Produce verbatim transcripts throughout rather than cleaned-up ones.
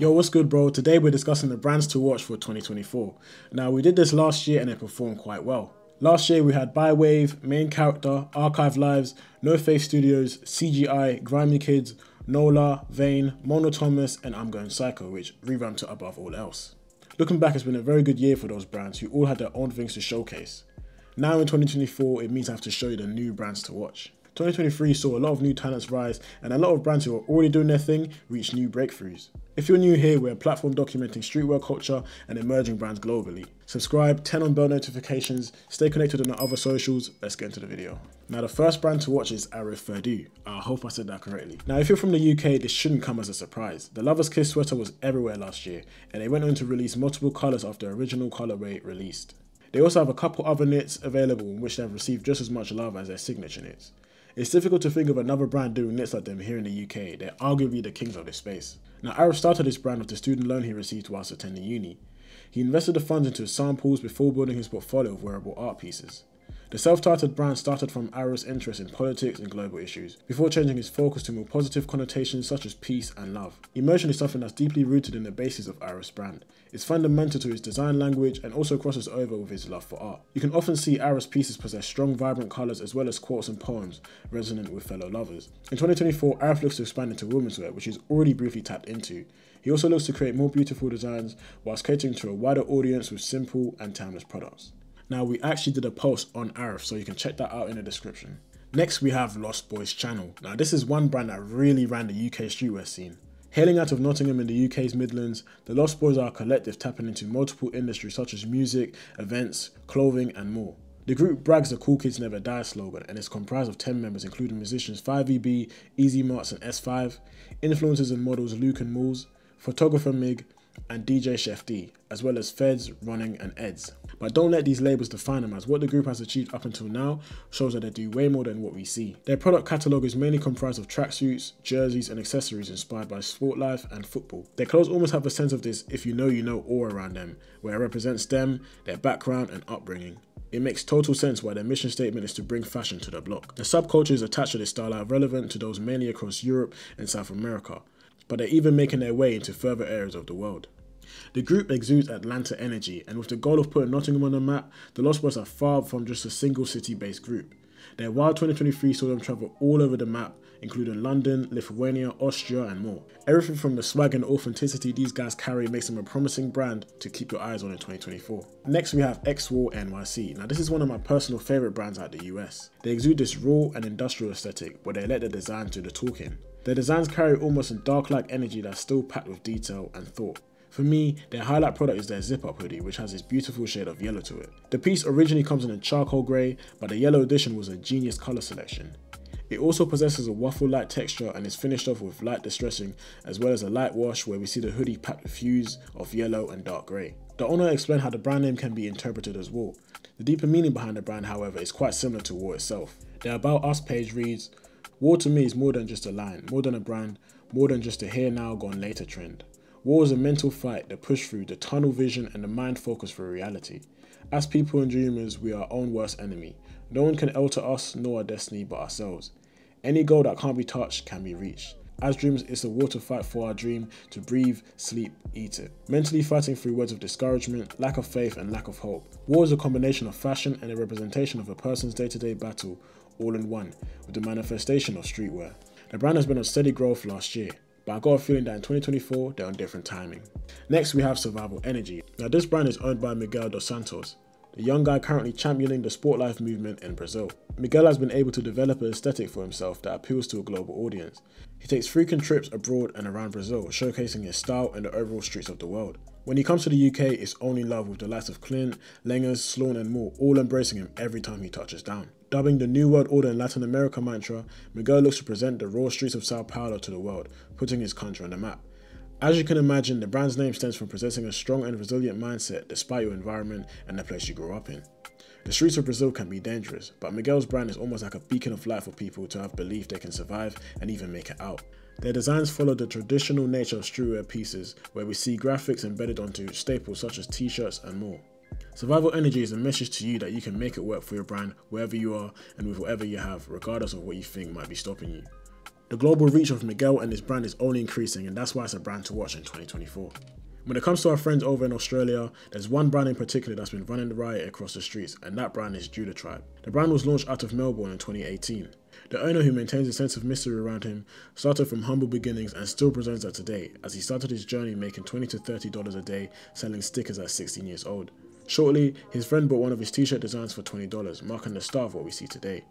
Yo, what's good, bro? Today we're discussing the brands to watch for twenty twenty-four. Now, we did this last year and it performed quite well. Last year we had Bywave, Main Character, Archive Lives, No Face Studios, C G I, Grimy Kids, Nola, Vayne, Mono Thomas, and I'm Going Psycho, which revamped it above all else. Looking back, it's been a very good year for those brands who all had their own things to showcase. Now in twenty twenty-four, it means I have to show you the new brands to watch. twenty twenty-three saw a lot of new talents rise and a lot of brands who are already doing their thing reach new breakthroughs. If you're new here, we're a platform documenting streetwear culture and emerging brands globally. Subscribe, turn on bell notifications, stay connected on our other socials. Let's get into the video. Now, the first brand to watch is Arif Ferdous. I hope I said that correctly. Now, if you're from the U K, this shouldn't come as a surprise. The Lover's Kiss sweater was everywhere last year and they went on to release multiple colours after the original colourway released. They also have a couple other knits available in which they have received just as much love as their signature knits. It's difficult to think of another brand doing knits like them here in the U K. They're arguably the kings of this space. Now, Arif started his brand with the student loan he received whilst attending uni. He invested the funds into his samples before building his portfolio of wearable art pieces. The self-titled brand started from Arif's interest in politics and global issues, before changing his focus to more positive connotations such as peace and love. Emotion is something that's deeply rooted in the basis of Arif's brand. It's fundamental to his design language and also crosses over with his love for art. You can often see Arif's pieces possess strong, vibrant colours as well as quotes and poems resonant with fellow lovers. In twenty twenty-four, Arif looks to expand into womenswear, which he's already briefly tapped into. He also looks to create more beautiful designs whilst catering to a wider audience with simple and timeless products. Now, we actually did a post on Arif, so you can check that out in the description. Next, we have Lost Boys Channel. Now, this is one brand that really ran the U K streetwear scene. Hailing out of Nottingham in the U K's Midlands, the Lost Boys are a collective tapping into multiple industries such as music, events, clothing, and more. The group brags the Cool Kids Never Die slogan and is comprised of ten members including musicians five E B, Easy Marks and S five, influencers and models Luke and Moles, photographer Mig, and D J Chef D, as well as Feds, Running, and Eds. But don't let these labels define them, as what the group has achieved up until now shows that they do way more than what we see. Their product catalogue is mainly comprised of tracksuits, jerseys, and accessories inspired by sport life and football. Their clothes almost have a sense of this if you know you know aura around them, where it represents them, their background, and upbringing. It makes total sense why their mission statement is to bring fashion to the block. The subcultures attached to this style are relevant to those mainly across Europe and South America, but they're even making their way into further areas of the world. The group exudes Atlanta energy, and with the goal of putting Nottingham on the map, the Lost Boys are far from just a single city-based group. Their Wild twenty twenty-three saw them travel all over the map, including London, Lithuania, Austria, and more. Everything from the swag and authenticity these guys carry makes them a promising brand to keep your eyes on in twenty twenty-four. Next, we have XWore N Y C. Now, this is one of my personal favourite brands out the U S. They exude this raw and industrial aesthetic, where they let their designs do the talking. Their designs carry almost a dark-like energy that's still packed with detail and thought. For me, their highlight product is their zip-up hoodie, which has this beautiful shade of yellow to it. The piece originally comes in a charcoal grey, but the yellow edition was a genius colour selection. It also possesses a waffle-like texture and is finished off with light distressing, as well as a light wash where we see the hoodie packed with hues of yellow and dark grey. The owner explained how the brand name can be interpreted as War. The deeper meaning behind the brand, however, is quite similar to War itself. Their About Us page reads, "War to me is more than just a line, more than a brand, more than just a here now gone later trend. War is a mental fight, the push through, the tunnel vision, and the mind focus for reality. As people and dreamers, we are our own worst enemy. No one can alter us nor our destiny but ourselves. Any goal that can't be touched can be reached. As dreamers, it's a war to fight for our dream, to breathe, sleep, eat it. Mentally fighting through words of discouragement, lack of faith, and lack of hope. War is a combination of fashion and a representation of a person's day-to-day battle, all in one, with the manifestation of streetwear." The brand has been on steady growth last year, but I got a feeling that in twenty twenty-four, they're on different timing. Next, we have Survival Energy. Now, this brand is owned by Miguel dos Santos, the young guy currently championing the sport life movement in Brazil. Miguel has been able to develop an aesthetic for himself that appeals to a global audience. He takes frequent trips abroad and around Brazil, showcasing his style and the overall streets of the world. When he comes to the U K, it's only love, with the likes of Clint, Langers, Sloan and more all embracing him every time he touches down. Dubbing the New World Order and Latin America mantra, Miguel looks to present the raw streets of Sao Paulo to the world, putting his country on the map. As you can imagine, the brand's name stems from possessing a strong and resilient mindset despite your environment and the place you grew up in. The streets of Brazil can be dangerous, but Miguel's brand is almost like a beacon of light for people to have belief they can survive and even make it out. Their designs follow the traditional nature of streetwear pieces, where we see graphics embedded onto staples such as t-shirts and more. Survival Energy is a message to you that you can make it work for your brand wherever you are and with whatever you have, regardless of what you think might be stopping you. The global reach of Miguel and his brand is only increasing, and that's why it's a brand to watch in twenty twenty-four. When it comes to our friends over in Australia, there's one brand in particular that's been running the riot across the streets, and that brand is Judah Tribe. The brand was launched out of Melbourne in twenty eighteen. The owner, who maintains a sense of mystery around him, started from humble beginnings and still presents that today, as he started his journey making twenty to thirty dollars a day selling stickers at sixteen years old. Shortly, his friend bought one of his t-shirt designs for twenty dollars, marking the start of what we see today.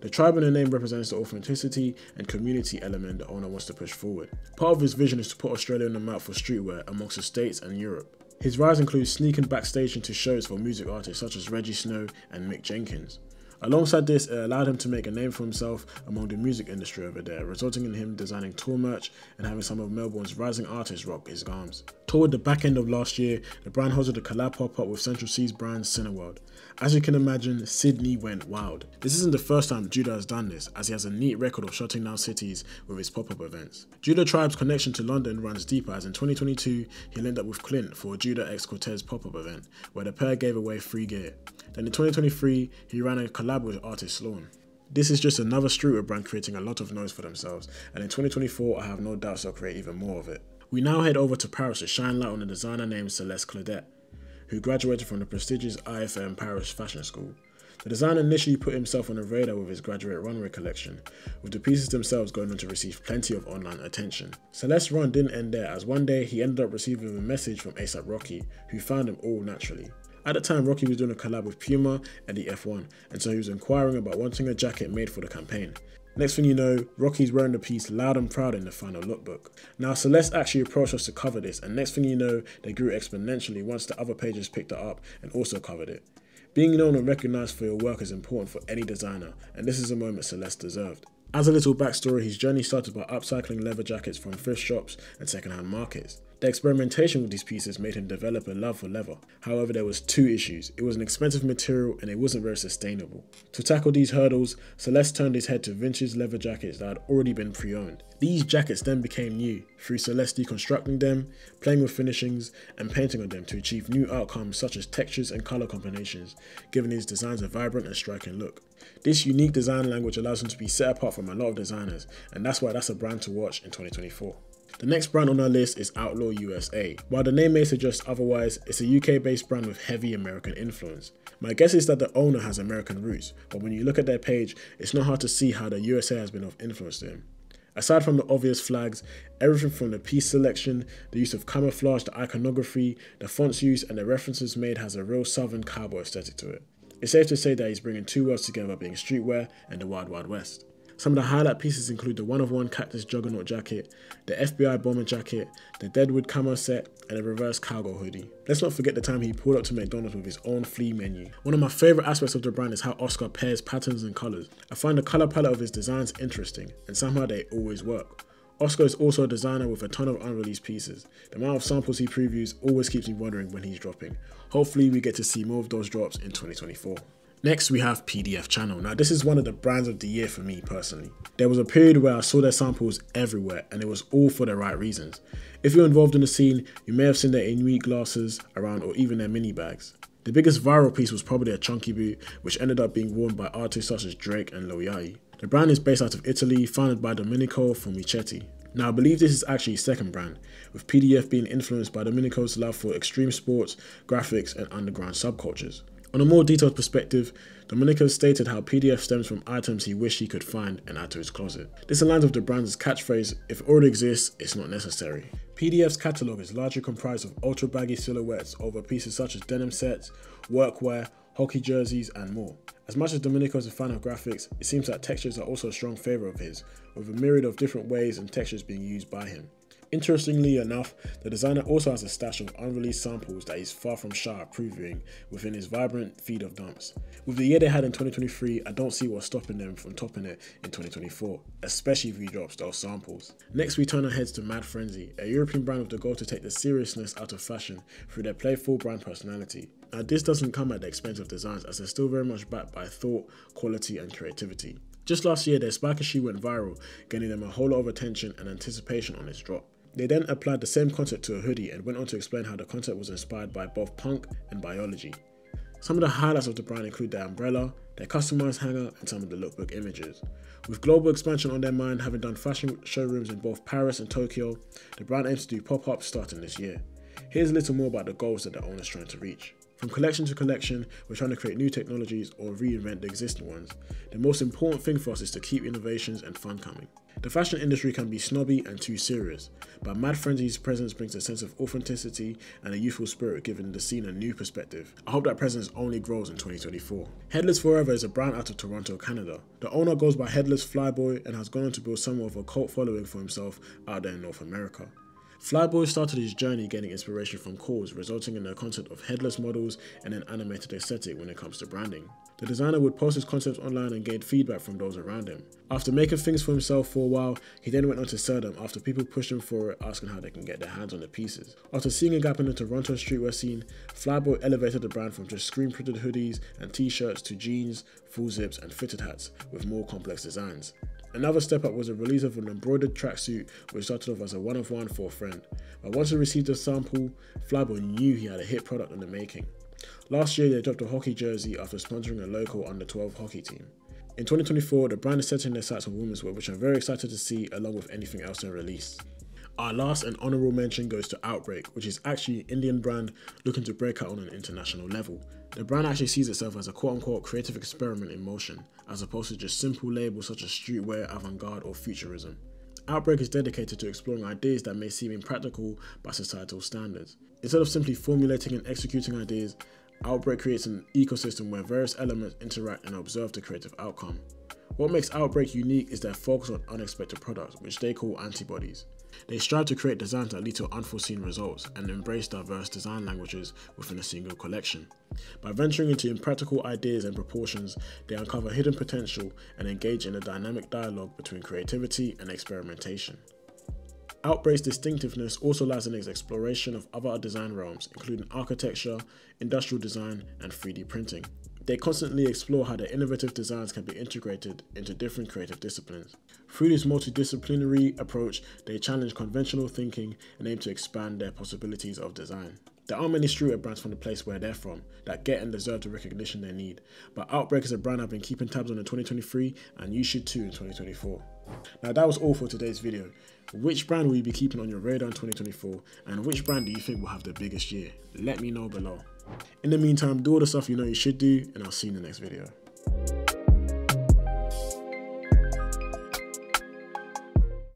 The tribe in the name represents the authenticity and community element the owner wants to push forward. Part of his vision is to put Australia on the map for streetwear amongst the States and Europe. His rise includes sneaking backstage into shows for music artists such as Reggie Snow and Mick Jenkins. Alongside this, it allowed him to make a name for himself among the music industry over there, resulting in him designing tour merch and having some of Melbourne's rising artists rock his garms. Toward the back end of last year, the brand hosted a collab pop-up with Central C's brand Cineworld. As you can imagine, Sydney went wild. This isn't the first time Judah has done this, as he has a neat record of shutting down cities with his pop-up events. Judah Tribe's connection to London runs deeper, as in twenty twenty-two, he linked up with Clint for a Judah X Cortez pop-up event, where the pair gave away free gear. Then in twenty twenty-three, he ran a collab with artist Sloan. This is just another streetwear brand creating a lot of noise for themselves, and in twenty twenty-four, I have no doubts they'll create even more of it. We now head over to Paris to shine light on a designer named Celeste Cledat, who graduated from the prestigious I F M Paris Fashion School. The designer initially put himself on the radar with his graduate runway collection, with the pieces themselves going on to receive plenty of online attention. Celeste's run didn't end there, as one day he ended up receiving a message from ASAP Rocky, who found him all naturally. At the time, Rocky was doing a collab with Puma and the F one, and so he was inquiring about wanting a jacket made for the campaign. Next thing you know, Rocky's wearing the piece loud and proud in the final lookbook. Now Celeste actually approached us to cover this, and next thing you know, they grew exponentially once the other pages picked it up and also covered it. Being known and recognised for your work is important for any designer, and this is a moment Celeste deserved. As a little backstory, his journey started by upcycling leather jackets from thrift shops and secondhand markets. The experimentation with these pieces made him develop a love for leather. However, there was two issues. It was an expensive material and it wasn't very sustainable. To tackle these hurdles, Celeste turned his head to vintage leather jackets that had already been pre-owned. These jackets then became new, through Celeste deconstructing them, playing with finishings, and painting on them to achieve new outcomes such as textures and colour combinations, giving his designs a vibrant and striking look. This unique design language allows him to be set apart from a lot of designers, and that's why that's a brand to watch in twenty twenty-four. The next brand on our list is Outlaw U S A. While the name may suggest otherwise, it's a U K-based brand with heavy American influence. My guess is that the owner has American roots, but when you look at their page, it's not hard to see how the U S A has been of influence to him. Aside from the obvious flags, everything from the piece selection, the use of camouflage, the iconography, the fonts used, and the references made has a real southern cowboy aesthetic to it. It's safe to say that he's bringing two worlds together, being streetwear and the Wild Wild West. Some of the highlight pieces include the one-of-one Cactus Juggernaut jacket, the F B I bomber jacket, the Deadwood camo set, and a reverse cowgirl hoodie. Let's not forget the time he pulled up to McDonald's with his own flea menu. One of my favourite aspects of the brand is how Oscar pairs patterns and colours. I find the colour palette of his designs interesting, and somehow they always work. Oscar is also a designer with a ton of unreleased pieces. The amount of samples he previews always keeps me wondering when he's dropping. Hopefully we get to see more of those drops in twenty twenty-four. Next, we have P D F Channel. Now, this is one of the brands of the year for me personally. There was a period where I saw their samples everywhere, and it was all for the right reasons. If you're involved in the scene, you may have seen their Inuit glasses around, or even their mini bags. The biggest viral piece was probably a chunky boot, which ended up being worn by artists such as Drake and Lil Yachty. The brand is based out of Italy, founded by Domenico Formichetti. Now, I believe this is actually his second brand, with P D F being influenced by Domenico's love for extreme sports, graphics, and underground subcultures. On a more detailed perspective, Domenico stated how P D F stems from items he wished he could find and add to his closet. This aligns with the brand's catchphrase, if it already exists, it's not necessary. P D F's catalogue is largely comprised of ultra baggy silhouettes over pieces such as denim sets, workwear, hockey jerseys, and more. As much as Domenico is a fan of graphics, it seems that textures are also a strong favourite of his, with a myriad of different ways and textures being used by him. Interestingly enough, the designer also has a stash of unreleased samples that he's far from shy of previewing within his vibrant feed of dumps. With the year they had in twenty twenty-three, I don't see what's stopping them from topping it in twenty twenty-four, especially if he drops those samples. Next, we turn our heads to Mad Frenzy, a European brand with the goal to take the seriousness out of fashion through their playful brand personality. Now, this doesn't come at the expense of designs, as they're still very much backed by thought, quality, and creativity. Just last year, their Spiker shoe went viral, gaining them a whole lot of attention and anticipation on its drop. They then applied the same concept to a hoodie and went on to explain how the concept was inspired by both punk and biology. Some of the highlights of the brand include their umbrella, Their customers hang out in some of the lookbook images. With global expansion on their mind, having done fashion showrooms in both Paris and Tokyo, the brand aims to do pop-ups starting this year. Here's a little more about the goals that the owner's trying to reach. From collection to collection, we're trying to create new technologies or reinvent the existing ones. The most important thing for us is to keep innovations and fun coming. The fashion industry can be snobby and too serious, but Mad Frenzy's presence brings a sense of authenticity and a youthful spirit, giving the scene a new perspective. I hope that presence only grows in twenty twenty-four. Headless Forever is a brand out of Toronto, Canada. The owner goes by Headless Flyboy and has gone on to build somewhat of a cult following for himself out there in North America. Flyboy started his journey getting inspiration from cores, resulting in the concept of headless models and an animated aesthetic when it comes to branding. The designer would post his concepts online and gain feedback from those around him. After making things for himself for a while, he then went on to sell them after people pushed him for it, asking how they can get their hands on the pieces. After seeing a gap in the Toronto streetwear scene, Flyboy elevated the brand from just screen-printed hoodies and t-shirts to jeans, full zips and fitted hats with more complex designs. Another step up was the release of an embroidered tracksuit, which started off as a one-of-one for a friend, but once he received a sample, Flyboy knew he had a hit product in the making. Last year they dropped a hockey jersey after sponsoring a local under twelve hockey team. In twenty twenty-four, the brand is setting their sights on women's wear, which I'm very excited to see along with anything else they release. Our last and honourable mention goes to Outbreak, which is actually an Indian brand looking to break out on an international level. The brand actually sees itself as a quote-unquote creative experiment in motion, as opposed to just simple labels such as streetwear, avant-garde or futurism. Outbreak is dedicated to exploring ideas that may seem impractical by societal standards. Instead of simply formulating and executing ideas, Outbreak creates an ecosystem where various elements interact and observe the creative outcome. What makes Outbreak unique is their focus on unexpected products, which they call antibodies. They strive to create designs that lead to unforeseen results and embrace diverse design languages within a single collection. By venturing into impractical ideas and proportions, they uncover hidden potential and engage in a dynamic dialogue between creativity and experimentation. Outbreak's distinctiveness also lies in its exploration of other design realms, including architecture, industrial design, and three D printing. They constantly explore how their innovative designs can be integrated into different creative disciplines. Through this multidisciplinary approach, they challenge conventional thinking and aim to expand their possibilities of design. There are many streetwear brands from the place where they're from that get and deserve the recognition they need, but Outbreak is a brand I've been keeping tabs on in twenty twenty-three, and you should too in twenty twenty-four. Now that was all for today's video. Which brand will you be keeping on your radar in twenty twenty-four, and which brand do you think will have the biggest year? Let me know below. In the meantime, do all the stuff you know you should do, and I'll see you in the next video.